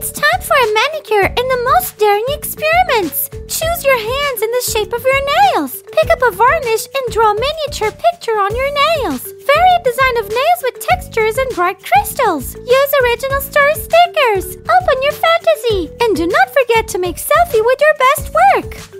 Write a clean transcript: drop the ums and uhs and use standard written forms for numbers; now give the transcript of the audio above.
It's time for a manicure and the most daring experiments. Choose your hands in the shape of your nails. Pick up a varnish and draw a miniature picture on your nails. Vary a design of nails with textures and bright crystals. Use original star stickers. Open your fantasy. And do not forget to make selfie with your best work.